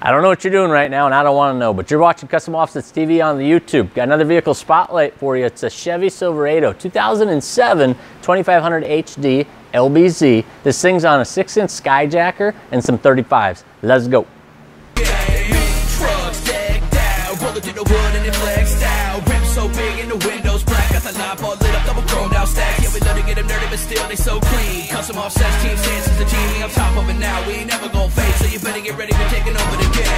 I don't know what you're doing right now and I don't want to know, but you're watching Custom Offsets TV on the YouTube. Got another vehicle spotlight for you. It's a Chevy Silverado 2007 2500 HD LBZ. This thing's on a 6-inch Skyjacker and some 35s. Let's go. Still they so clean. Custom Offsets team stands as the team. I'm top of it now. We ain't never gonna fade, so you better get ready for taking over the game.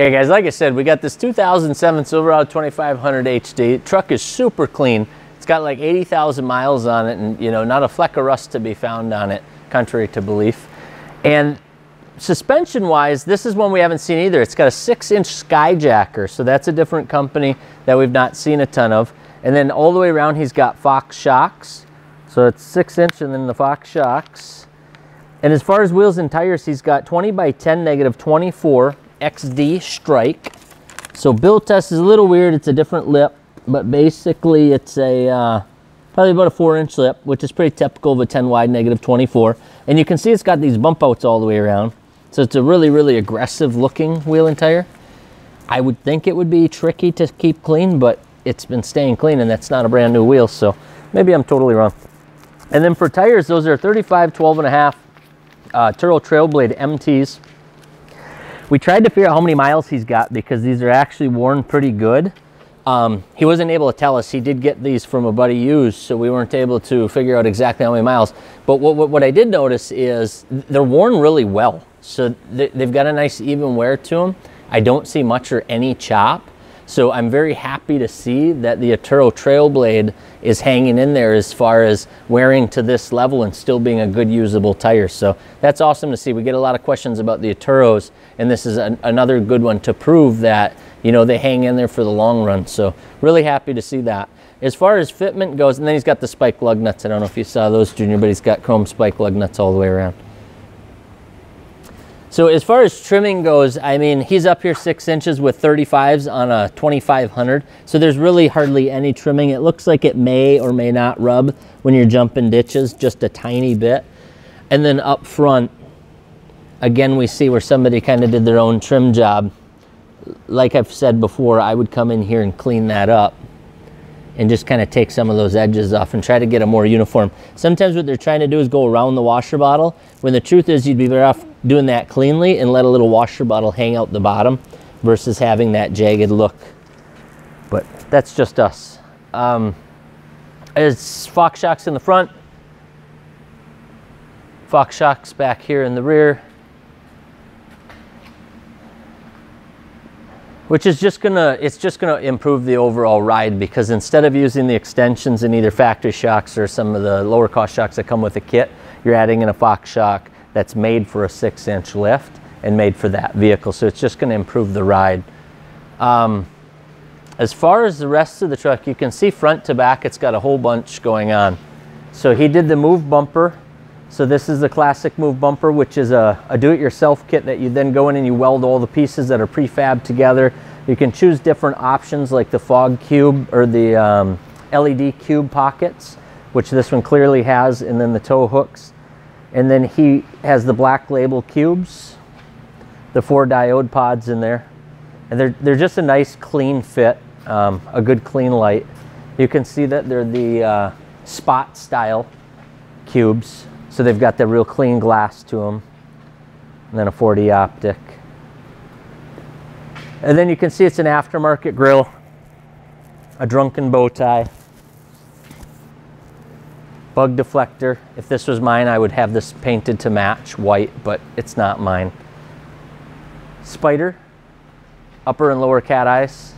Okay guys, like I said, we got this 2007 Silverado 2500 HD. Truck is super clean. It's got like 80,000 miles on it and, you know, not a fleck of rust to be found on it, contrary to belief. And suspension wise, this is one we haven't seen either. It's got a 6-inch Skyjacker, so that's a different company that we've not seen a ton of. And then all the way around, he's got Fox shocks. So it's 6-inch and then the Fox shocks. And as far as wheels and tires, he's got 20/10 -24. XD Strike. So build test is a little weird. It's a different lip, but basically it's a probably about a 4-inch lip, which is pretty typical of a 10/10 -24. And you can see it's got these bump outs all the way around. So it's a really, really aggressive looking wheel and tire. I would think it would be tricky to keep clean, but it's been staying clean and that's not a brand new wheel. So maybe I'm totally wrong. And then for tires, those are 35/12.5 Atturo Trailblade MTs. We tried to figure out how many miles he's got because these are actually worn pretty good. He wasn't able to tell us. He did get these from a buddy used, so we weren't able to figure out exactly how many miles. But what I did notice is they're worn really well. So they've got a nice even wear to them. I don't see much or any chop. So I'm very happy to see that the Atturo Trailblade is hanging in there as far as wearing to this level and still being a good usable tire. So that's awesome to see. We get a lot of questions about the Atturos, and this is another good one to prove that, you know, they hang in there for the long run. So really happy to see that. As far as fitment goes, and then he's got the spike lug nuts. I don't know if you saw those, Junior, but he's got chrome spike lug nuts all the way around. So as far as trimming goes, I mean, he's up here 6 inches with 35s on a 2500. So there's really hardly any trimming. It looks like it may or may not rub when you're jumping ditches, just a tiny bit. And then up front, again, we see where somebody kind of did their own trim job. Like I've said before, I would come in here and clean that up and just kind of take some of those edges off and try to get a more uniform. Sometimes what they're trying to do is go around the washer bottle, when the truth is you'd be better off doing that cleanly and let a little washer bottle hang out the bottom versus having that jagged look. But that's just us. It's Fox shocks in the front, Fox shocks back here in the rear, which is just gonna improve the overall ride, because instead of using the extensions in either factory shocks or some of the lower cost shocks that come with the kit, you're adding in a Fox shock that's made for a 6-inch lift and made for that vehicle. So it's just gonna improve the ride. As far as the rest of the truck, you can see front to back, it's got a whole bunch going on. So he did the Moove bumper. So this is the classic Moove bumper, which is a do-it-yourself kit that you then go in and you weld all the pieces that are prefab together. You can choose different options like the fog cube or the LED cube pockets, which this one clearly has, and then the tow hooks. And then he has the black label cubes, the 4 diode pods in there. And they're just a nice clean fit, a good clean light. You can see that they're the spot style cubes. So they've got the real clean glass to them, and then a 4D optic. And then you can see it's an aftermarket grill, a Drunken bow tie, Bug deflector. If this was mine, I would have this painted to match white, but it's not mine. Spider, upper and lower cat eyes.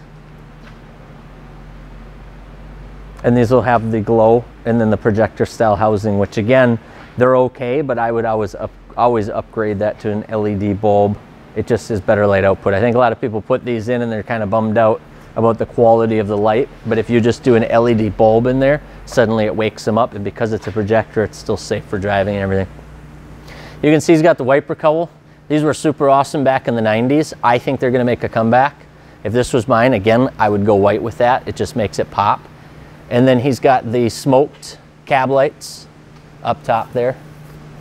And these will have the glow, and then the projector style housing, which again, they're okay, but I would always upgrade that to an LED bulb. It just is better light output. I think a lot of people put these in and they're kind of bummed out about the quality of the light, but if you just do an LED bulb in there, suddenly it wakes them up, and because it's a projector, it's still safe for driving and everything. You can see he's got the wiper cowl. These were super awesome back in the 90s. I think they're gonna make a comeback. If this was mine, again, I would go white with that. It just makes it pop. And then he's got the smoked cab lights up top there.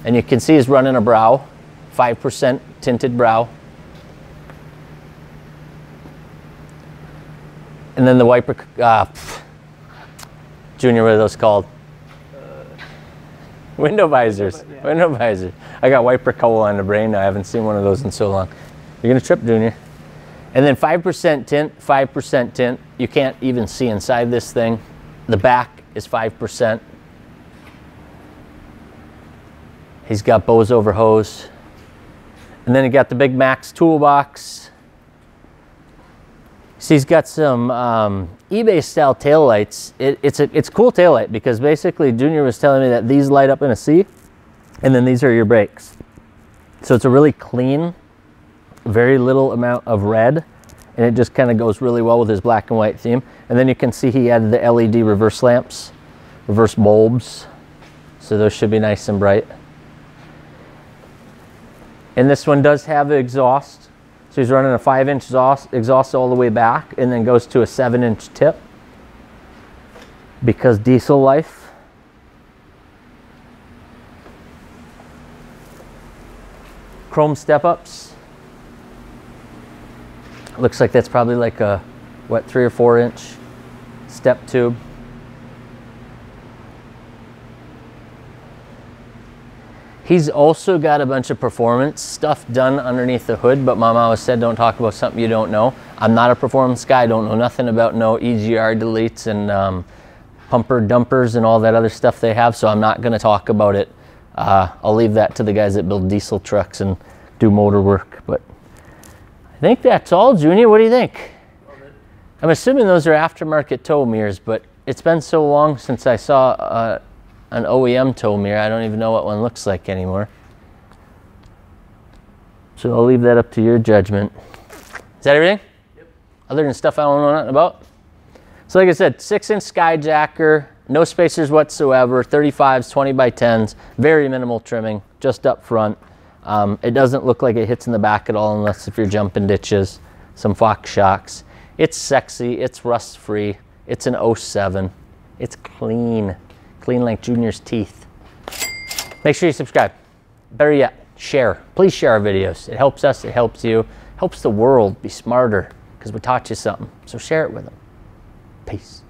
And you can see he's running a brow, 5% tinted brow. And then the wiper, Junior, what are those called? Window visors, yeah. Window visors. I got wiper cowl on the brain now. I haven't seen one of those in so long. You're gonna trip, Junior. And then 5% tint, 5% tint. You can't even see inside this thing. The back is 5%. He's got bows over hose. And then he got the Big Max toolbox. So he's got some eBay style taillights. It's a cool taillight because basically Junior was telling me that these light up in a C, and then these are your brakes. So it's a really clean, very little amount of red, and it just kind of goes really well with his black and white theme. And then you can see he added the LED reverse lamps, reverse bulbs. So those should be nice and bright. And this one does have the exhaust. So he's running a 5-inch exhaust all the way back, and then goes to a 7-inch tip because diesel life. Chrome step-ups. Looks like that's probably like a, what, 3 or 4 inch step tube. He's also got a bunch of performance stuff done underneath the hood, but Mom always said, don't talk about something you don't know. I'm not a performance guy, I don't know nothing about no EGR deletes and pumper dumpers and all that other stuff they have, so I'm not gonna talk about it. I'll leave that to the guys that build diesel trucks and do motor work, but. I think that's all, Junior. What do you think? Love it. I'm assuming those are aftermarket tow mirrors, but it's been so long since I saw an OEM tow mirror. I don't even know what one looks like anymore. So I'll leave that up to your judgment. Is that everything? Yep. Other than stuff I don't know nothing about? So like I said, 6-inch Skyjacker, no spacers whatsoever, 35s, 20x10s, very minimal trimming, just up front. It doesn't look like it hits in the back at all, unless if you're jumping ditches, some Fox shocks. It's sexy, it's rust-free, it's an 07. It's clean, clean like Junior's teeth. Make sure you subscribe. Better yet, share. Please share our videos. It helps us, it helps you, helps the world be smarter because we taught you something. So share it with them. Peace.